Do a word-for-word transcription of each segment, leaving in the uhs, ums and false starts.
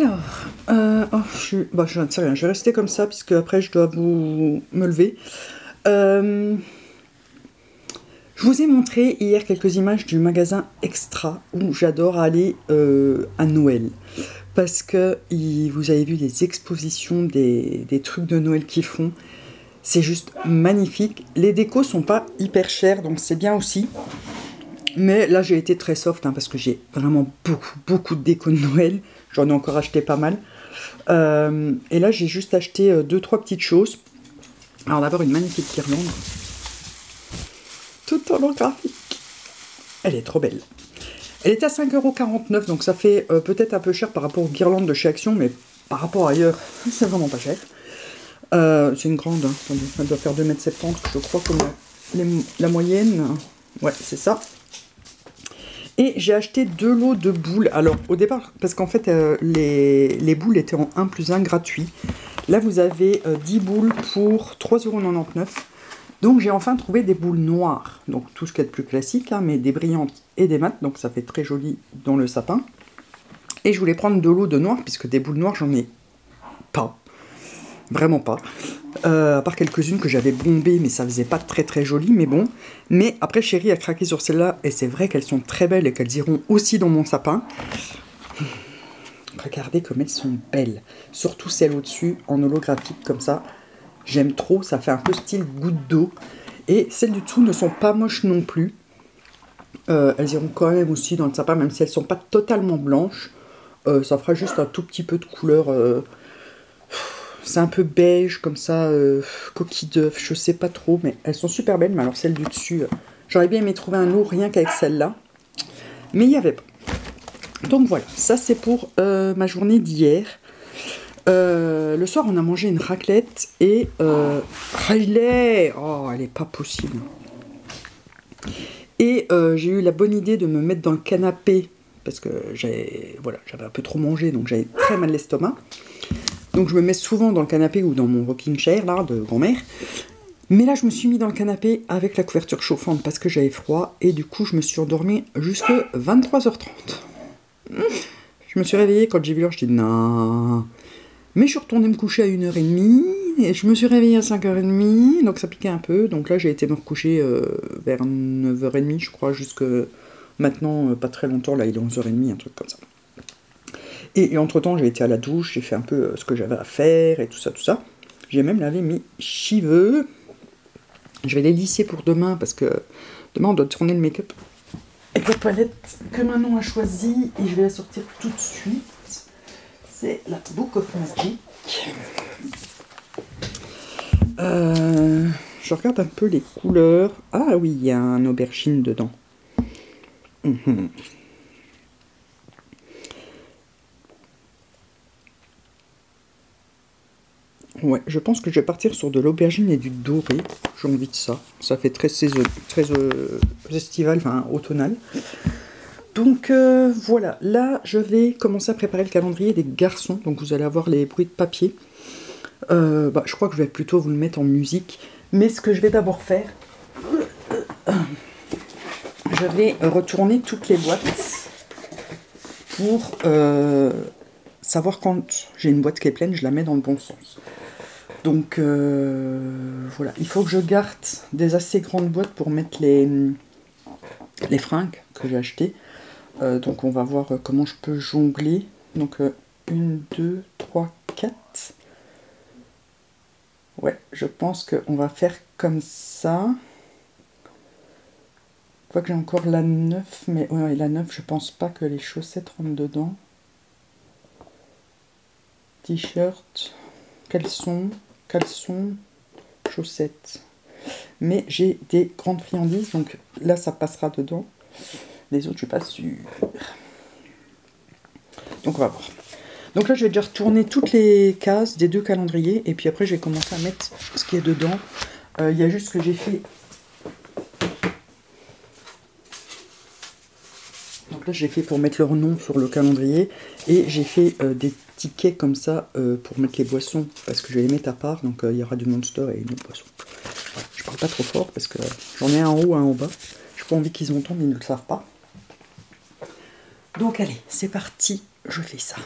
Alors, euh, oh, je suis... Bah, je ne sais rien, je vais rester comme ça, puisque après je dois vous... me lever. Euh... Je vous ai montré hier quelques images du magasin Extra, où j'adore aller euh, à Noël. Parce que il, vous avez vu les expositions des, des trucs de Noël qu'ils font. C'est juste magnifique. Les décos sont pas hyper chers, donc c'est bien aussi. Mais là, j'ai été très soft, hein, parce que j'ai vraiment beaucoup, beaucoup de décos de Noël. J'en ai encore acheté pas mal. Euh, et là, j'ai juste acheté deux trois petites choses. Alors d'abord, une magnifique guirlande. Tout en long graphique. Elle est trop belle. Elle est à cinq euros quarante-neuf, donc ça fait euh, peut-être un peu cher par rapport aux guirlandes de chez Action, mais par rapport à ailleurs, c'est vraiment pas cher. Euh, c'est une grande, hein, attendez, elle doit faire deux mètres soixante-dix, je crois, comme la, les, la moyenne. Ouais, c'est ça. Et j'ai acheté deux lots de boules. Alors, au départ, parce qu'en fait, euh, les, les boules étaient en un plus un gratuit. Là, vous avez euh, dix boules pour trois euros quatre-vingt-dix-neuf. Donc, j'ai enfin trouvé des boules noires. Donc, tout ce qu'il y a de plus classique, hein, mais des brillantes et des mates. Donc, ça fait très joli dans le sapin. Et je voulais prendre deux lots de noir, puisque des boules noires, j'en ai pas. Vraiment pas. Euh, à part quelques-unes que j'avais bombées, mais ça faisait pas très très joli, mais bon. Mais après, chérie a craqué sur celles-là, et c'est vrai qu'elles sont très belles et qu'elles iront aussi dans mon sapin. Regardez comme elles sont belles. Surtout celles au-dessus, en holographique, comme ça. J'aime trop, ça fait un peu style goutte d'eau. Et celles du dessous ne sont pas moches non plus. Euh, elles iront quand même aussi dans le sapin, même si elles ne sont pas totalement blanches. Euh, ça fera juste un tout petit peu de couleur... Euh... C'est un peu beige, comme ça, euh, coquille d'œuf, je sais pas trop, mais elles sont super belles. Mais alors, celle du dessus, euh, j'aurais bien aimé trouver un lot rien qu'avec celle-là, mais il n'y avait pas. Donc voilà, ça c'est pour euh, ma journée d'hier. Euh, le soir, on a mangé une raclette et... Euh, Riley, oh, elle est pas possible. Et euh, j'ai eu la bonne idée de me mettre dans le canapé, parce que j'avais voilà, j'avais un peu trop mangé, donc j'avais très mal l'estomac. Donc je me mets souvent dans le canapé ou dans mon rocking chair là de grand-mère. Mais là je me suis mis dans le canapé avec la couverture chauffante parce que j'avais froid. Et du coup je me suis endormie jusqu'à vingt-trois heures trente. Je me suis réveillée quand j'ai vu l'heure, je dis non. Mais je suis retournée me coucher à une heure trente. Et je me suis réveillée à cinq heures trente. Donc ça piquait un peu. Donc là j'ai été me recoucher euh, vers neuf heures trente je crois. Jusque maintenant euh, pas très longtemps. Là il est onze heures trente, un truc comme ça. Et, et entre-temps, j'ai été à la douche, j'ai fait un peu euh, ce que j'avais à faire et tout ça, tout ça. J'ai même lavé mes cheveux. Je vais les lisser pour demain, parce que demain, on doit tourner le make-up. Et la palette que Manon a choisie, et je vais la sortir tout de suite, c'est la Book of Magic. Euh, je regarde un peu les couleurs. Ah oui, il y a un aubergine dedans. Mmh. Ouais, je pense que je vais partir sur de l'aubergine et du doré. J'ai envie de ça. Ça fait très, très euh, estival, enfin automnal. Donc euh, voilà, là je vais commencer à préparer le calendrier des garçons. Donc vous allez avoir les bruits de papier. Euh, bah, je crois que je vais plutôt vous le mettre en musique. Mais ce que je vais d'abord faire, je vais retourner toutes les boîtes pour euh, savoir quand j'ai une boîte qui est pleine, je la mets dans le bon sens. Donc euh, voilà, il faut que je garde des assez grandes boîtes pour mettre les, les fringues que j'ai achetées. Euh, donc on va voir comment je peux jongler. Donc une, deux, trois, quatre. Ouais, je pense qu'on va faire comme ça. Je vois que j'ai encore la neuf, mais ouais, la neuf, je pense pas que les chaussettes rentrent dedans. T-shirt, caleçon, caleçon, chaussettes. Mais j'ai des grandes friandises, donc là, ça passera dedans. Les autres, je suis pas sûre. Donc, on va voir. Donc là, je vais déjà retourner toutes les cases des deux calendriers. Et puis après, je vais commencer à mettre ce qui est dedans. Il euh, y a juste ce que j'ai fait. Donc là, j'ai fait pour mettre leur nom sur le calendrier. Et j'ai fait euh, des tickets comme ça euh, pour mettre les boissons parce que je vais les mettre à part, donc euh, il y aura du Monster et une autre boisson. Voilà, je parle pas trop fort parce que j'en ai un en haut, un en bas. J'ai pas envie qu'ils entendent, ils ne le savent pas. Donc allez, c'est parti, je fais ça.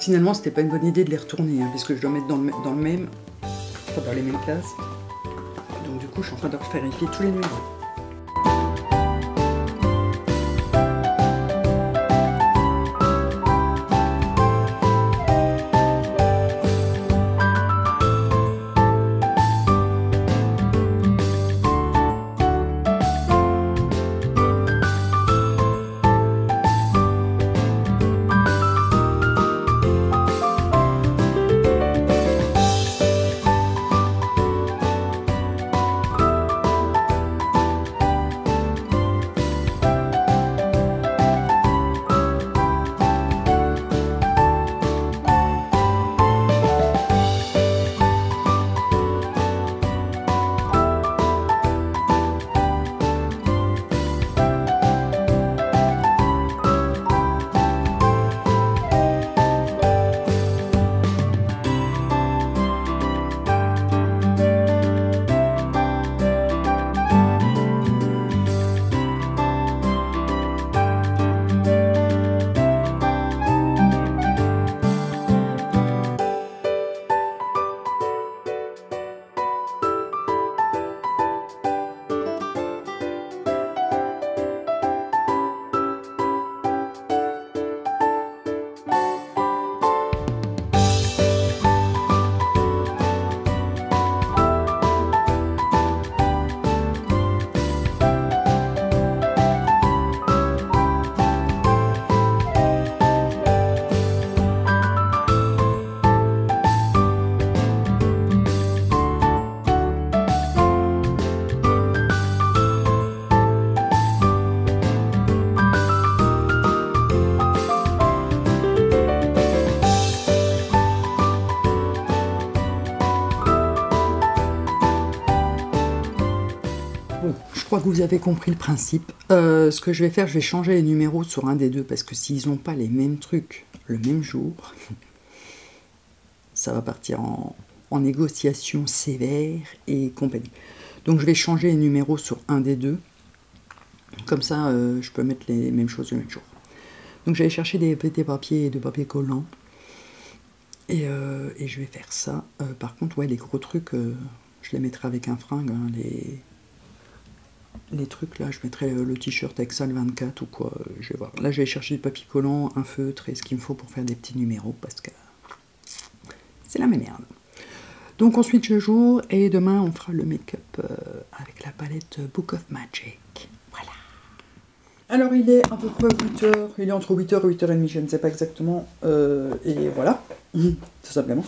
Finalement, c'était pas une bonne idée de les retourner, hein, parce que je dois mettre dans le, dans le même, dans les mêmes cases. Donc du coup, je suis en train de revérifier tous les numéros. Je crois que vous avez compris le principe. Euh, ce que je vais faire, je vais changer les numéros sur un des deux, parce que s'ils n'ont pas les mêmes trucs le même jour, ça va partir en, en négociation sévère et compagnie. Donc je vais changer les numéros sur un des deux, comme ça euh, je peux mettre les mêmes choses le même jour. Donc j'allais chercher des petits papiers et de papier collant, et, euh, et je vais faire ça. Euh, par contre, ouais, les gros trucs, euh, je les mettrai avec un fringue, hein, les... Les trucs là, je mettrai le t-shirt avec ça, le vingt-quatre ou quoi, je vais voir. Là, je vais chercher du papier collant, un feutre et ce qu'il me faut pour faire des petits numéros, parce que c'est la même merde. Donc ensuite, je joue et demain, on fera le make-up avec la palette Book of Magic. Voilà. Alors, il est à peu près huit heures, il est entre huit heures et huit heures trente, je ne sais pas exactement. Euh, et voilà, tout simplement.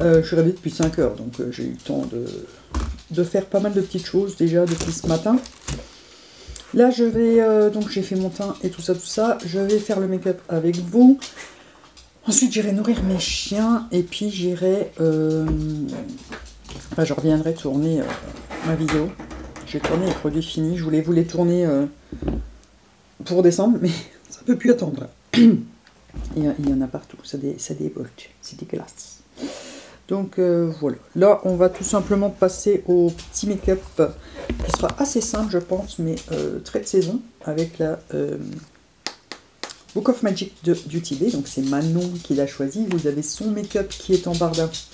Euh, je suis réveillée depuis cinq heures, donc euh, j'ai eu le temps de... de faire pas mal de petites choses déjà depuis ce matin. Là je vais, euh, donc j'ai fait mon teint et tout ça tout ça, je vais faire le make-up avec vous, ensuite j'irai nourrir mes chiens et puis j'irai, euh... enfin je reviendrai tourner euh, ma vidéo. J'ai tourné les produits finis, je voulais vous les tourner euh, pour décembre, mais ça ne peut plus attendre. Il y en a partout, ça, dé... ça débolte, c'est dégueulasse. Donc euh, voilà, là on va tout simplement passer au petit make-up qui sera assez simple je pense, mais euh, très de saison, avec la euh, Book of Magic de Beauty Bay. Donc c'est Manon qui l'a choisi, vous avez son make-up qui est en barre d'infos.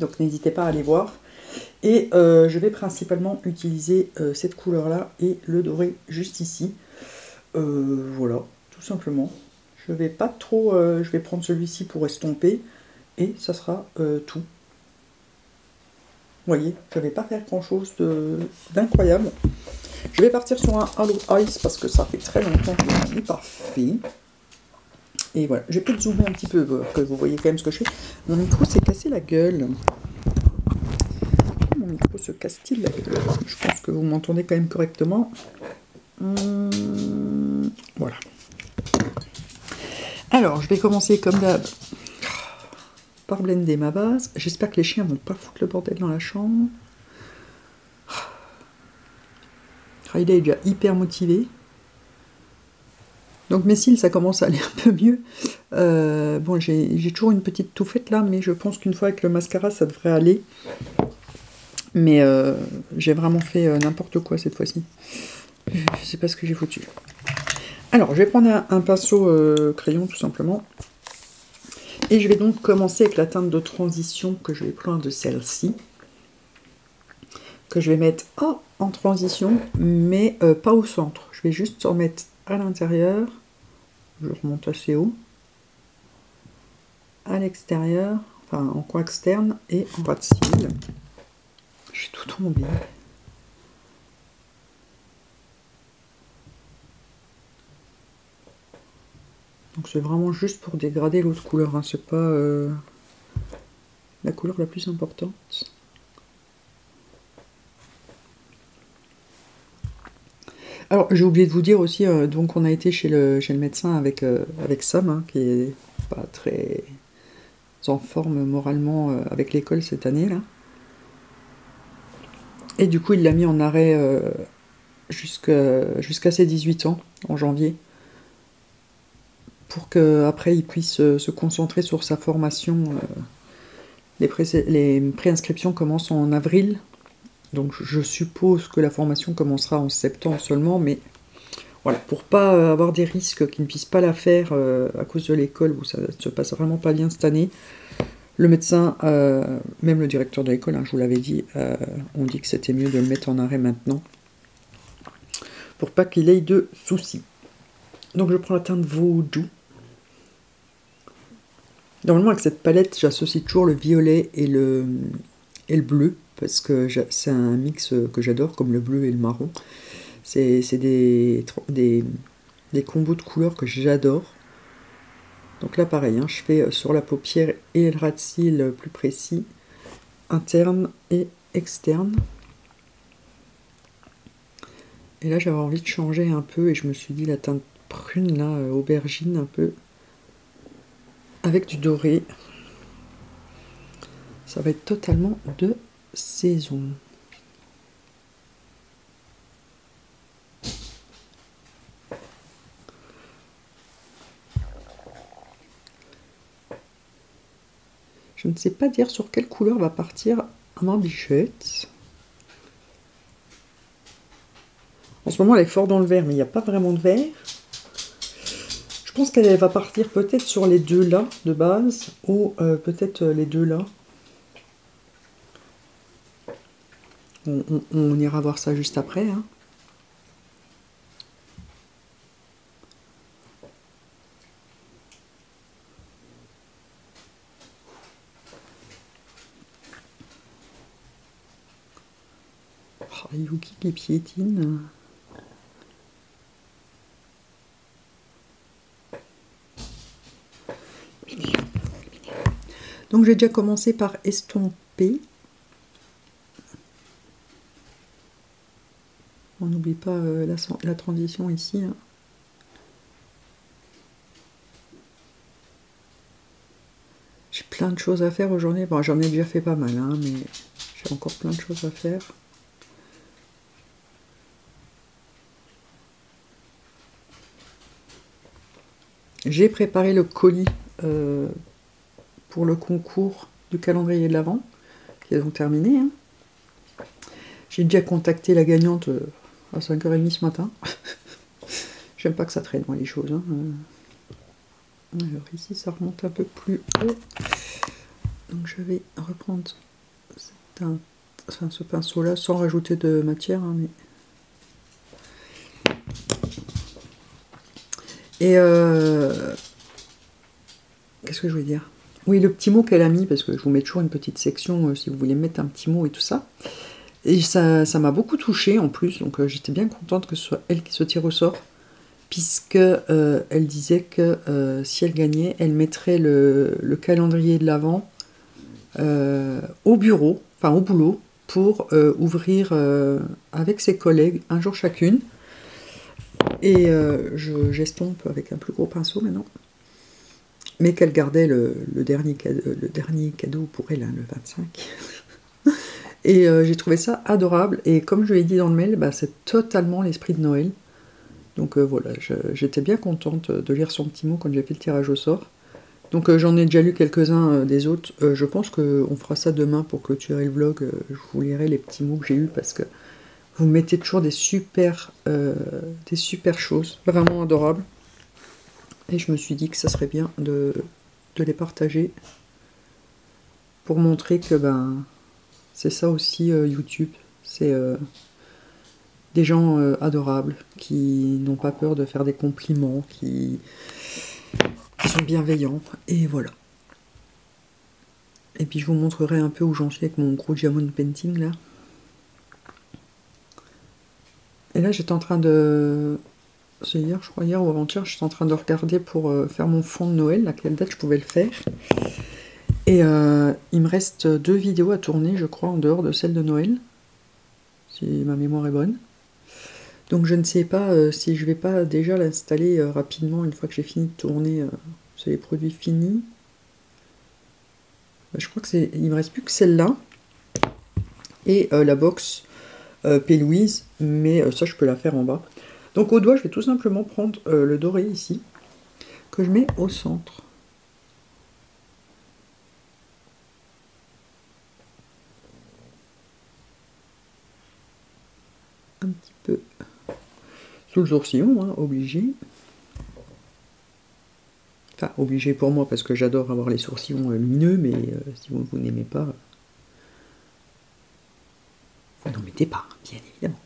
Donc n'hésitez pas à aller voir. Et euh, je vais principalement utiliser euh, cette couleur là et le doré juste ici. Euh, voilà, tout simplement. Je vais pas trop, euh, je vais prendre celui-ci pour estomper et ça sera euh, tout. Vous voyez, je vais pas faire grand-chose d'incroyable. Je vais partir sur un Halo Ice parce que ça fait très longtemps que je n'en ai pas fait. Et voilà, je vais peut-être zoomer un petit peu pour que vous voyez quand même ce que je fais. Mon micro s'est cassé la gueule. Mon micro se casse-t-il la gueule? Je pense que vous m'entendez quand même correctement. Hum, voilà. Alors, je vais commencer comme d'hab par blender ma base. J'espère que les chiens ne vont pas foutre le bordel dans la chambre. Riley est déjà hyper motivé. Donc mes cils, ça commence à aller un peu mieux. Euh, bon, j'ai toujours une petite touffette là, mais je pense qu'une fois avec le mascara, ça devrait aller. Mais euh, j'ai vraiment fait euh, n'importe quoi cette fois-ci. Je ne sais pas ce que j'ai foutu. Alors, je vais prendre un, un pinceau euh, crayon, tout simplement. Et je vais donc commencer avec la teinte de transition que je vais prendre de celle-ci. Que je vais mettre oh, en transition, mais euh, pas au centre. Je vais juste en mettre à l'intérieur. Je remonte assez haut. À l'extérieur, enfin en coin externe et en bas de cils. J'ai tout tombé. Donc c'est vraiment juste pour dégrader l'autre couleur, hein. C'est pas euh, la couleur la plus importante. Alors j'ai oublié de vous dire aussi, euh, donc on a été chez le, chez le médecin avec, euh, avec Sam, hein, qui est pas très en forme moralement euh, avec l'école cette année là. Et du coup il l'a mis en arrêt euh, jusqu'à jusqu'à ses dix-huit ans en janvier. Pour qu'après il puisse se concentrer sur sa formation. Les, pré les préinscriptions commencent en avril, donc je suppose que la formation commencera en septembre seulement, mais voilà, pour pas avoir des risques qu'il ne puisse pas la faire à cause de l'école, où ça se passe vraiment pas bien cette année, le médecin, euh, même le directeur de l'école, hein, je vous l'avais dit, euh, on dit que c'était mieux de le mettre en arrêt maintenant, pour pas qu'il ait de soucis. Donc je prends la teinte Vaudou. Normalement, avec cette palette, j'associe toujours le violet et le, et le bleu, parce que c'est un mix que j'adore, comme le bleu et le marron. C'est des, des, des combos de couleurs que j'adore. Donc là, pareil, hein, je fais sur la paupière et le ras de cils plus précis, interne et externe. Et là, j'avais envie de changer un peu, et je me suis dit, la teinte prune, là, euh, aubergine, un peu, avec du doré. Ça va être totalement de saison. Je ne sais pas dire sur quelle couleur va partir ma bichette. En ce moment, elle est fort dans le vert, mais il n'y a pas vraiment de vert. Je pense qu'elle va partir peut-être sur les deux là de base, ou euh, peut-être les deux là. On, on, on ira voir ça juste après. Hein. Oh, Yuki qui piétine. Donc j'ai déjà commencé par estomper. On n'oublie pas euh, la, la transition ici. Hein. J'ai plein de choses à faire aujourd'hui. Bon, j'en ai déjà fait pas mal, hein, mais j'ai encore plein de choses à faire. J'ai préparé le colis euh, pour le concours du calendrier de l'Avent, qui est donc terminé. Hein. J'ai déjà contacté la gagnante à cinq heures trente ce matin. J'aime pas que ça traîne, moi, les choses. Hein. Alors ici, ça remonte un peu plus haut. Donc je vais reprendre cette teinte, enfin, ce pinceau-là, sans rajouter de matière. Hein, mais... Et... Euh... Qu'est-ce que je voulais dire ? Oui, le petit mot qu'elle a mis, parce que je vous mets toujours une petite section euh, si vous voulez mettre un petit mot et tout ça. Et ça ça m'a beaucoup touchée en plus, donc euh, j'étais bien contente que ce soit elle qui se tire au sort, puisque euh, elle disait que euh, si elle gagnait, elle mettrait le, le calendrier de l'Avent euh, au bureau, enfin au boulot, pour euh, ouvrir euh, avec ses collègues un jour chacune. Et euh, je j'estompe avec un plus gros pinceau maintenant. Mais qu'elle gardait le, le, dernier cadeau, le dernier cadeau pour elle, hein, le vingt-cinq. Et euh, j'ai trouvé ça adorable. Et comme je l'ai dit dans le mail, bah, c'est totalement l'esprit de Noël. Donc euh, voilà, j'étais bien contente de lire son petit mot quand j'ai fait le tirage au sort. Donc euh, j'en ai déjà lu quelques-uns euh, des autres. Euh, je pense qu'on fera ça demain pour clôturer le vlog. Euh, je vous lirai les petits mots que j'ai eus parce que Vous mettez toujours des super, euh, des super choses, vraiment adorables. Et je me suis dit que ça serait bien de, de les partager pour montrer que ben c'est ça aussi euh, YouTube. C'est euh, des gens euh, adorables qui n'ont pas peur de faire des compliments, qui, qui sont bienveillants. Et voilà. Et puis je vous montrerai un peu où j'en suis avec mon gros diamond painting là. Et là j'étais en train de... C'est hier je crois, hier ou avant-hier, j'étais en train de regarder pour faire mon fond de Noël, à quelle date je pouvais le faire. Et euh, il me reste deux vidéos à tourner je crois en dehors de celle de Noël, si ma mémoire est bonne. Donc je ne sais pas euh, si je vais pas déjà l'installer euh, rapidement une fois que j'ai fini de tourner, euh, c'est les produits finis. Je crois que c'est, il me reste plus que celle-là et euh, la box euh, P. Louise, mais euh, ça je peux la faire en bas. Donc au doigt, je vais tout simplement prendre euh, le doré ici que je mets au centre. Un petit peu sous le sourcillon, hein, obligé. Enfin, obligé pour moi parce que j'adore avoir les sourcillons lumineux, mais euh, si vous, vous n'aimez pas, vous n'en mettez pas, bien évidemment.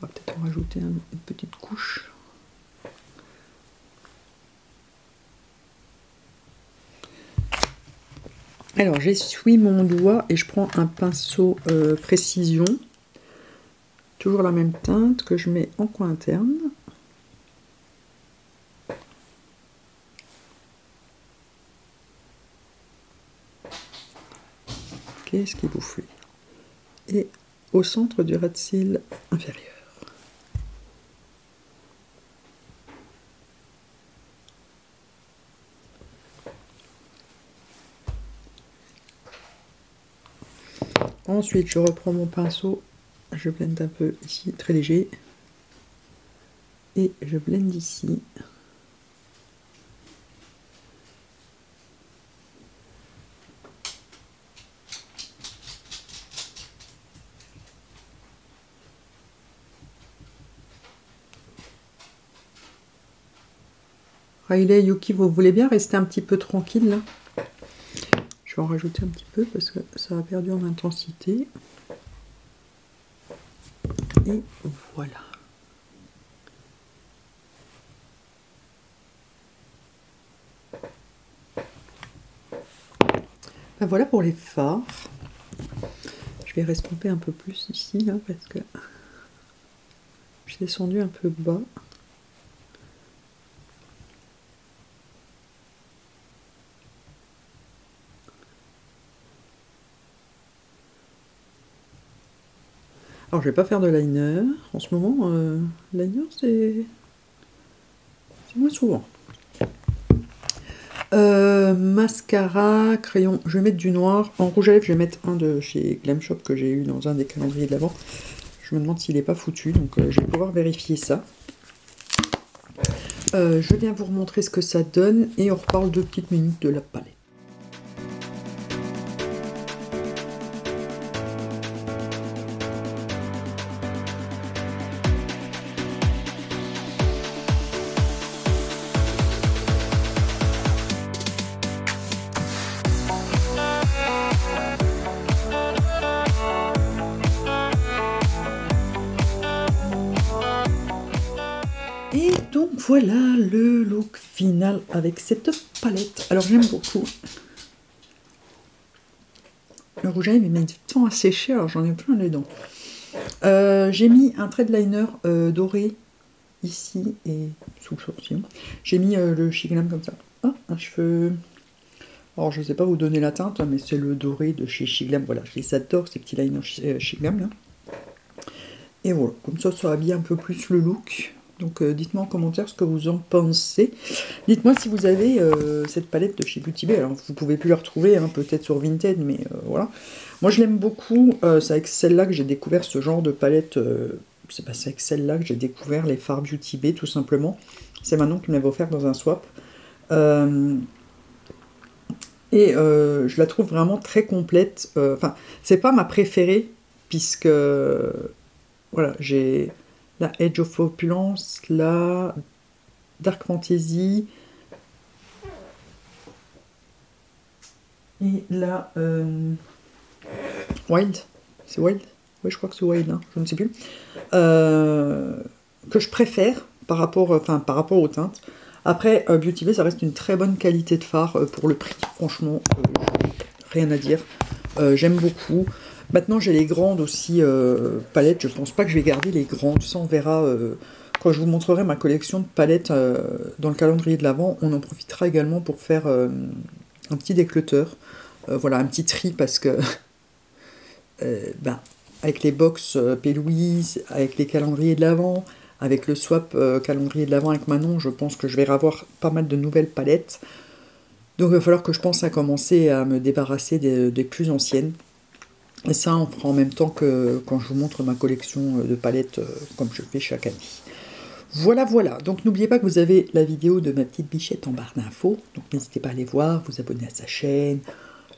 On va peut-être en rajouter une petite couche. Alors j'essuie mon doigt et je prends un pinceau euh, précision, toujours la même teinte que je mets en coin interne. Qu'est-ce qui bouffe lui ? Et au centre du ras de cils inférieur. Ensuite, je reprends mon pinceau, je blende un peu ici, très léger, et je blende ici. Riley, Yuki, vous voulez bien rester un petit peu tranquille là? Je vais en rajouter un petit peu parce que ça a perdu en intensité. Et voilà. Ben voilà pour les fards. Je vais restomper un peu plus ici là parce que j'ai descendu un peu bas. Alors je vais pas faire de liner, en ce moment, euh, liner c'est moins souvent. Euh, mascara, crayon, je vais mettre du noir. En rouge à lèvres, je vais mettre un de chez Glam Shop que j'ai eu dans un des calendriers de l'avant. Je me demande s'il n'est pas foutu, donc euh, je vais pouvoir vérifier ça. Euh, je viens vous remontrer ce que ça donne et on reparle deux petites minutes de la palette. Voilà le look final avec cette palette. Alors j'aime beaucoup. Le rouge à lèvres, il met du temps à sécher, alors j'en ai plein les dents. Euh, j'ai mis un trait de liner euh, doré ici et sous le sourcil. J'ai mis euh, le chez Glam comme ça. Ah, un cheveu. Alors je ne sais pas où donner la teinte, mais c'est le doré de chez Glam. Voilà, je les adore ces petits liners chez, chez Glam là. Et voilà, comme ça, ça habille un peu plus le look. Donc euh, dites-moi en commentaire ce que vous en pensez. Dites-moi si vous avez euh, cette palette de chez Beauty Bay. Alors vous pouvez plus la retrouver, hein, peut-être sur Vinted, mais euh, voilà. Moi je l'aime beaucoup. Euh, c'est avec celle-là que j'ai découvert ce genre de palette. Euh, c'est pas avec celle-là que j'ai découvert les fards Beauty Bay, tout simplement. C'est Manon qui me l'avait offert dans un swap. Euh, et euh, je la trouve vraiment très complète. Enfin, euh, c'est pas ma préférée. puisque voilà, j'ai la Edge of Opulence, la Dark Fantasy et la euh, Wild, c'est Wild, oui je crois que c'est Wild, hein, je ne sais plus, euh, que je préfère par rapport, enfin, par rapport aux teintes. Après, euh, Beauty Bay, ça reste une très bonne qualité de fard euh, pour le prix, franchement, euh, rien à dire, euh, j'aime beaucoup. Maintenant j'ai les grandes aussi euh, palettes, je pense pas que je vais garder les grandes, ça on verra euh, quand je vous montrerai ma collection de palettes euh, dans le calendrier de l'Avent. On en profitera également pour faire euh, un petit décluteur, euh, voilà, un petit tri, parce que euh, ben, avec les box euh, P. Louise, avec les calendriers de l'Avent, avec le swap euh, calendrier de l'Avent avec Manon, je pense que je vais avoir pas mal de nouvelles palettes, donc il va falloir que je pense à commencer à me débarrasser des, des plus anciennes. Et ça, on fera en même temps que quand je vous montre ma collection de palettes, comme je fais chaque année. Voilà, voilà. Donc, n'oubliez pas que vous avez la vidéo de ma petite bichette en barre d'infos. Donc, n'hésitez pas à aller voir, vous abonner à sa chaîne,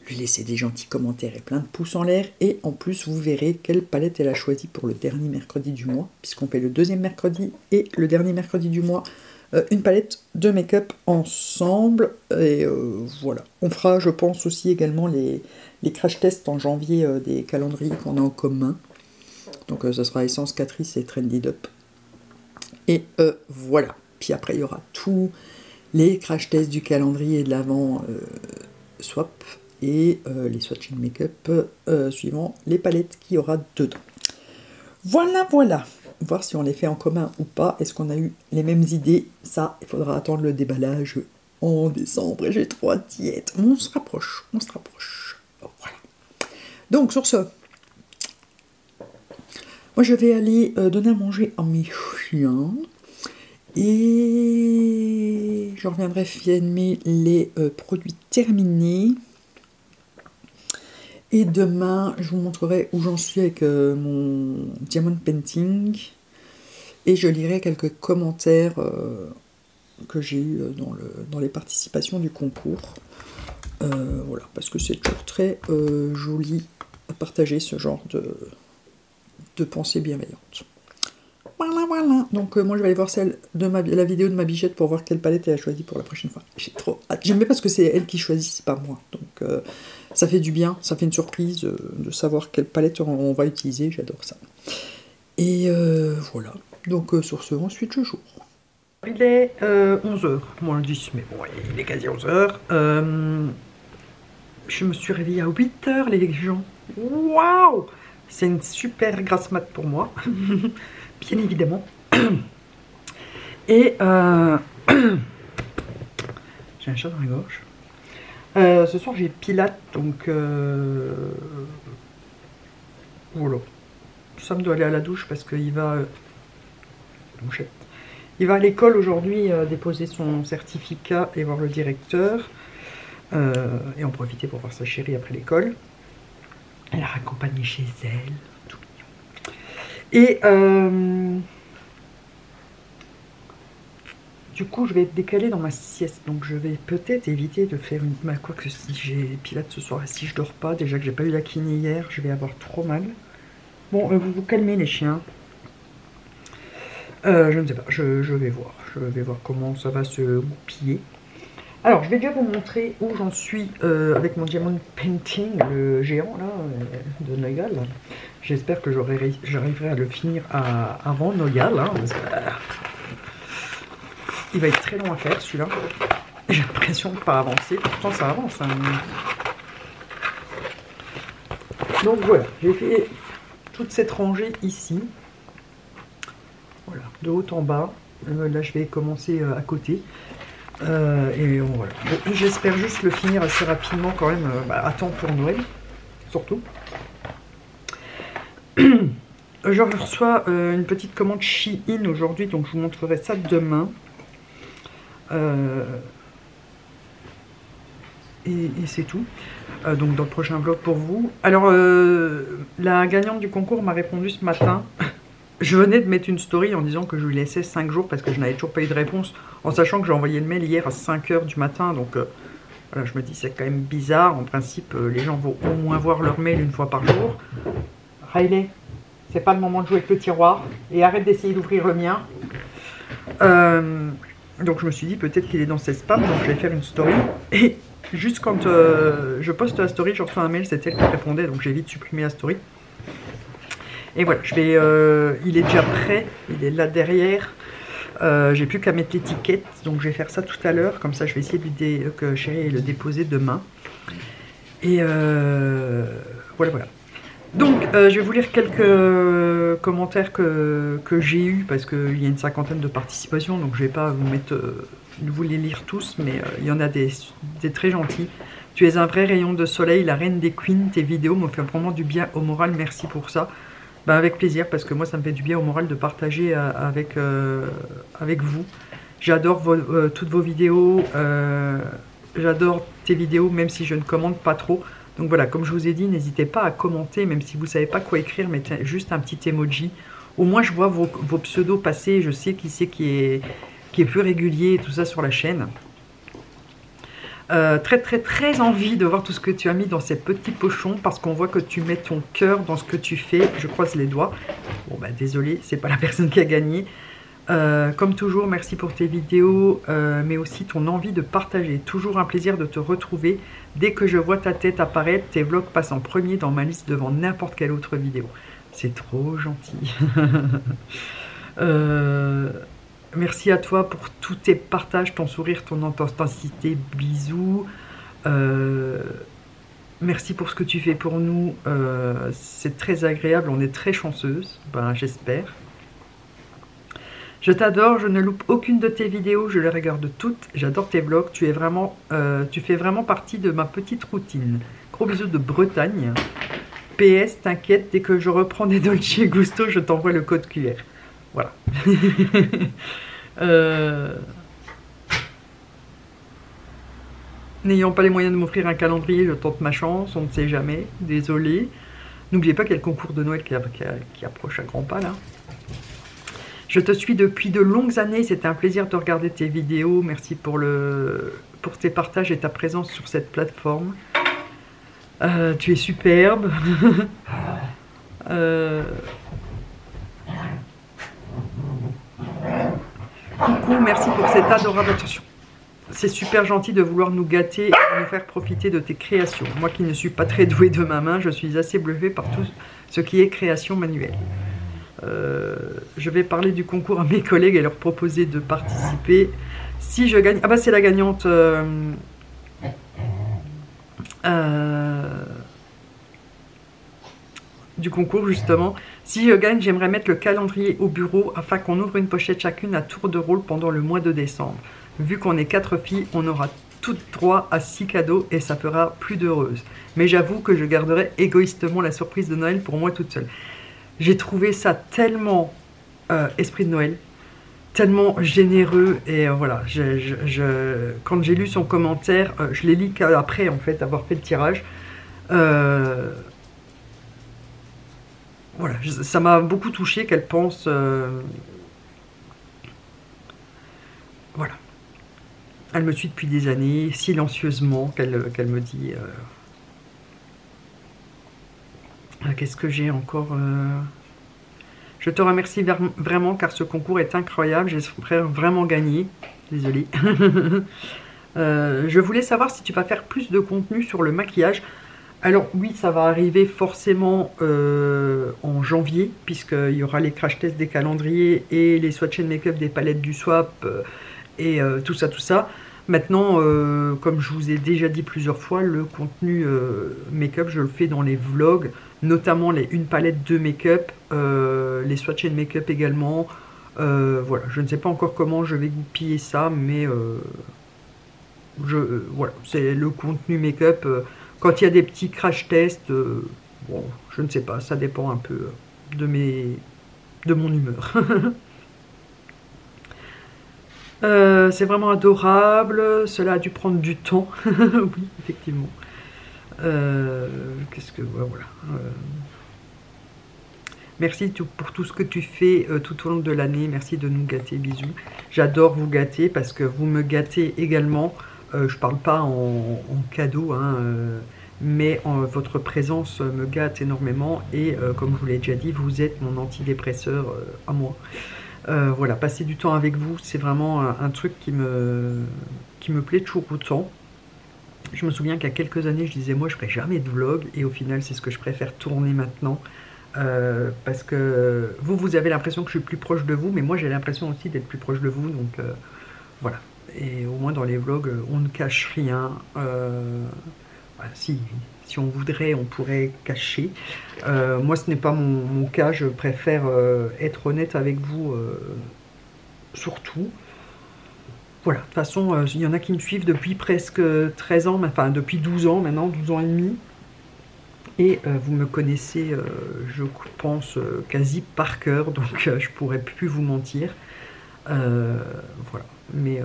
lui laisser des gentils commentaires et plein de pouces en l'air. Et en plus, vous verrez quelle palette elle a choisie pour le dernier mercredi du mois, puisqu'on fait le deuxième mercredi et le dernier mercredi du mois, une palette de make-up ensemble. Et euh, voilà. On fera, je pense, aussi également les... les crash tests en janvier euh, des calendriers qu'on a en commun. Donc euh, ça sera Essence, Catrice et Trend It Up. Et euh, voilà. Puis après il y aura tous les crash tests du calendrier de l'Avent euh, swap et euh, les swatching make-up euh, suivant les palettes qu'il y aura dedans. Voilà, voilà. Voir si on les fait en commun ou pas. Est-ce qu'on a eu les mêmes idées? Ça, il faudra attendre le déballage en décembre. Et j'ai trop hâte d'y être. On se rapproche, on se rapproche. Voilà. Donc sur ce, moi je vais aller euh, donner à manger à mes chiens et je reviendrai filmer les euh, produits terminés. Et demain je vous montrerai où j'en suis avec euh, mon diamond painting et je lirai quelques commentaires euh, que j'ai eu dans, le, dans les participations du concours. Euh, voilà, parce que c'est toujours très euh, joli à partager ce genre de, de pensée bienveillante. Voilà, voilà. Donc euh, moi je vais aller voir celle de ma, la vidéo de ma bichette pour voir quelle palette elle a choisi pour la prochaine fois. J'ai trop hâte. J'aime bien parce que c'est elle qui choisit, c'est pas moi. Donc euh, ça fait du bien, ça fait une surprise euh, de savoir quelle palette on, on va utiliser. J'adore ça. Et euh, voilà. Donc euh, sur ce, ensuite je joue. Il est euh, onze heures, moins dix, mais bon, il est quasi onze heures. Euh, je me suis réveillée à huit heures, les gens. Waouh! C'est une super grasse mat pour moi, bien évidemment. Et euh, j'ai un chat dans la gorge. Euh, ce soir, j'ai Pilates, donc euh, voilà. Sam doit aller à la douche parce qu'il va. Mouchette. Il va à l'école aujourd'hui euh, déposer son certificat et voir le directeur. Euh, et en profiter pour voir sa chérie après l'école. Elle a raccompagné chez elle. Tout mignon. Et euh, du coup, je vais être décalée dans ma sieste. Donc, je vais peut-être éviter de faire une... Bah, quoi que si j'ai Pilates ce soir, si je dors pas, déjà que j'ai pas eu la kiné hier, je vais avoir trop mal. Bon, euh, vous vous calmez les chiens. Euh, je ne sais pas, je, je vais voir. Je vais voir comment ça va se goupiller. Alors, je vais déjà vous montrer où j'en suis euh, avec mon diamond painting, le géant, là, de Nogal. J'espère que j'arriverai à le finir à, avant Nogal, hein, parce que, euh, il va être très long à faire, celui-là. J'ai l'impression de ne pas avancer. Pourtant, ça avance. Hein. Donc, voilà. J'ai fait toute cette rangée ici. Voilà, de haut en bas. Euh, là, je vais commencer euh, à côté. Euh, et on, voilà. J'espère juste le finir assez rapidement, quand même, euh, bah, à temps pour Noël, surtout. Je reçois euh, une petite commande Shein aujourd'hui, donc je vous montrerai ça demain. Euh, et et c'est tout. Euh, donc, dans le prochain vlog pour vous. Alors, euh, la gagnante du concours m'a répondu ce matin. Je venais de mettre une story en disant que je lui laissais cinq jours parce que je n'avais toujours pas eu de réponse, en sachant que j'ai envoyé le mail hier à cinq heures du matin. Donc euh, voilà, je me dis c'est quand même bizarre. En principe, euh, les gens vont au moins voir leur mail une fois par jour. Riley, c'est pas le moment de jouer avec le tiroir et arrête d'essayer d'ouvrir le mien. Euh, donc je me suis dit peut-être qu'il est dans ses spams, donc je vais faire une story. Et juste quand euh, je poste la story, je reçois un mail, c'est elle qui répondait, donc j'ai vite supprimé la story. Et voilà, je vais, euh, il est déjà prêt, il est là derrière. Euh, j'ai plus qu'à mettre l'étiquette, donc je vais faire ça tout à l'heure. Comme ça, je vais essayer de lui dé que Chérie le déposer demain. Et euh, voilà, voilà. Donc, euh, je vais vous lire quelques commentaires que, que j'ai eus, parce qu'il y a une cinquantaine de participations, donc je ne vais pas vous mettre, euh, vous les lire tous, mais il euh, y en a des, des très gentils. Tu es un vrai rayon de soleil, la reine des queens, tes vidéos me font vraiment du bien au moral, merci pour ça. Ben avec plaisir, parce que moi ça me fait du bien au moral de partager avec, euh, avec vous. J'adore euh, toutes vos vidéos, euh, j'adore tes vidéos même si je ne commande pas trop. Donc voilà, comme je vous ai dit, n'hésitez pas à commenter, même si vous ne savez pas quoi écrire, mettez juste un petit emoji. Au moins je vois vos, vos pseudos passer, je sais qui c'est qui est, qui est plus régulier et tout ça sur la chaîne. Euh, très très très envie de voir tout ce que tu as mis dans ces petits pochons, parce qu'on voit que tu mets ton cœur dans ce que tu fais. Je croise les doigts. Bon bah désolé, c'est pas la personne qui a gagné. Euh, comme toujours, merci pour tes vidéos, euh, mais aussi ton envie de partager. Toujours un plaisir de te retrouver. Dès que je vois ta tête apparaître, tes vlogs passent en premier dans ma liste devant n'importe quelle autre vidéo. C'est trop gentil. euh... Merci à toi pour tous tes partages, ton sourire, ton intensité, bisous. Euh, merci pour ce que tu fais pour nous, euh, c'est très agréable, on est très chanceuse, ben, j'espère. Je t'adore, je ne loupe aucune de tes vidéos, je les regarde toutes, j'adore tes vlogs, tu, es vraiment, euh, tu fais vraiment partie de ma petite routine. Gros bisous de Bretagne. P S, t'inquiète, dès que je reprends des Dolce Gusto, je t'envoie le code Q R. Voilà. euh... N'ayant pas les moyens de m'offrir un calendrier, je tente ma chance, on ne sait jamais, désolé. N'oubliez pas qu'il y a le concours de Noël qui, a, qui, a, qui approche à grands pas là. Je te suis depuis de longues années, c'était un plaisir de regarder tes vidéos, merci pour, le, pour tes partages et ta présence sur cette plateforme. Euh, tu es superbe. euh... Coucou, merci pour cette adorable attention. C'est super gentil de vouloir nous gâter et de nous faire profiter de tes créations. Moi qui ne suis pas très douée de ma main, je suis assez bluffée par tout ce qui est création manuelle. Euh, je vais parler du concours à mes collègues et leur proposer de participer. Si je gagne... Ah bah c'est la gagnante... Euh... Euh... du concours justement. Si je gagne, j'aimerais mettre le calendrier au bureau afin qu'on ouvre une pochette chacune à tour de rôle pendant le mois de décembre. Vu qu'on est quatre filles, on aura toutes droit à six cadeaux et ça fera plus d'heureuses. Mais j'avoue que je garderai égoïstement la surprise de Noël pour moi toute seule. J'ai trouvé ça tellement euh, esprit de Noël, tellement généreux et euh, voilà. Je, je, je, quand j'ai lu son commentaire, euh, je l'ai lu après en fait avoir fait le tirage. Euh... Voilà, ça m'a beaucoup touchée qu'elle pense... Euh... Voilà. Elle me suit depuis des années, silencieusement, qu'elle qu'elle me dit... Euh... Ah, qu'est-ce que j'ai encore euh... Je te remercie vraiment car ce concours est incroyable, j'espère vraiment gagner. Désolée. euh, je voulais savoir si tu vas faire plus de contenu sur le maquillage. Alors oui, ça va arriver forcément euh, en janvier, puisqu'il y aura les crash tests des calendriers et les swatch and make-up des palettes du swap euh, et euh, tout ça, tout ça. Maintenant, euh, comme je vous ai déjà dit plusieurs fois, le contenu euh, make-up, je le fais dans les vlogs, notamment les une palette, deux make-up, euh, les swatch and make-up également. Euh, voilà, je ne sais pas encore comment je vais goupiller ça, mais euh, je, euh, voilà, c'est le contenu make-up... Euh, Quand il y a des petits crash tests, euh, bon, je ne sais pas, ça dépend un peu de, mes, de mon humeur. euh, c'est vraiment adorable, cela a dû prendre du temps. Oui, effectivement. Euh, Qu'est-ce que... Ouais, voilà. Euh, merci pour tout ce que tu fais euh, tout au long de l'année, merci de nous gâter, bisous. J'adore vous gâter parce que vous me gâtez également. Euh, je ne parle pas en, en cadeau, hein, euh, mais euh, votre présence me gâte énormément et euh, comme je vous l'ai déjà dit, vous êtes mon antidépresseur euh, à moi. Euh, voilà, passer du temps avec vous, c'est vraiment un, un truc qui me, qui me plaît toujours autant. Je me souviens qu'il y a quelques années, je disais, moi, je ne ferai jamais de vlog. Et au final, c'est ce que je préfère tourner maintenant. Euh, parce que vous, vous avez l'impression que je suis plus proche de vous. Mais moi, j'ai l'impression aussi d'être plus proche de vous. Donc, euh, voilà. Et au moins, dans les vlogs, on ne cache rien. Euh, bah, si, si on voudrait, on pourrait cacher. Euh, moi, ce n'est pas mon, mon cas. Je préfère euh, être honnête avec vous, euh, surtout. Voilà, de toute façon, euh, il y en a qui me suivent depuis presque treize ans, enfin depuis douze ans maintenant, douze ans et demi. Et euh, vous me connaissez, euh, je pense, euh, quasi par cœur, donc euh, je ne pourrais plus vous mentir. Euh, voilà, mais euh,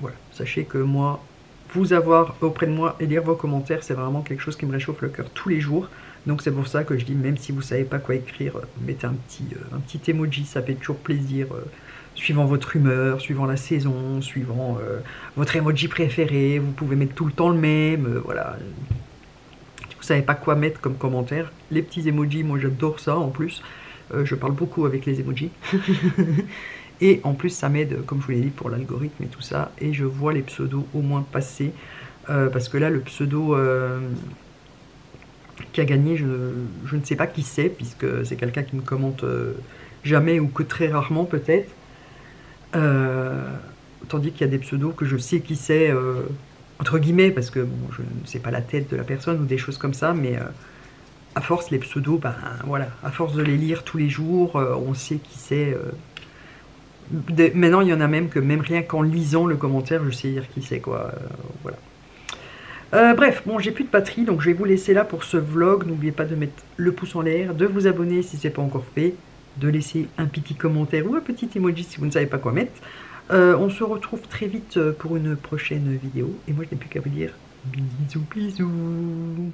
voilà, sachez que moi, vous avoir auprès de moi et lire vos commentaires, c'est vraiment quelque chose qui me réchauffe le cœur tous les jours. Donc c'est pour ça que je dis, même si vous ne savez pas quoi écrire, mettez un petit, euh, un petit emoji, ça fait toujours plaisir. Euh, Suivant votre humeur, suivant la saison, suivant euh, votre emoji préféré, vous pouvez mettre tout le temps le même, euh, voilà. Si vous savez pas quoi mettre comme commentaire, les petits emojis, moi j'adore ça en plus. Euh, je parle beaucoup avec les emojis. Et en plus ça m'aide, comme je vous l'ai dit, pour l'algorithme et tout ça. Et je vois les pseudos au moins passer. Euh, parce que là, le pseudo euh, qui a gagné, je, je ne sais pas qui c'est, puisque c'est quelqu'un qui me commente euh, jamais ou que très rarement peut-être. Euh, tandis qu'il y a des pseudos que je sais qui c'est, euh, entre guillemets, parce que bon, je ne sais pas la tête de la personne ou des choses comme ça, mais euh, à force, les pseudos, ben voilà, à force de les lire tous les jours, euh, on sait qui c'est. Euh... Maintenant, il y en a même que, même rien qu'en lisant le commentaire, je sais dire qui c'est, quoi. Euh, voilà. Euh, bref, bon, j'ai plus de batterie, donc je vais vous laisser là pour ce vlog. N'oubliez pas de mettre le pouce en l'air, de vous abonner si ce n'est pas encore fait, de laisser un petit commentaire ou un petit emoji si vous ne savez pas quoi mettre. Euh, on se retrouve très vite pour une prochaine vidéo. Et moi, je n'ai plus qu'à vous dire bisous, bisous.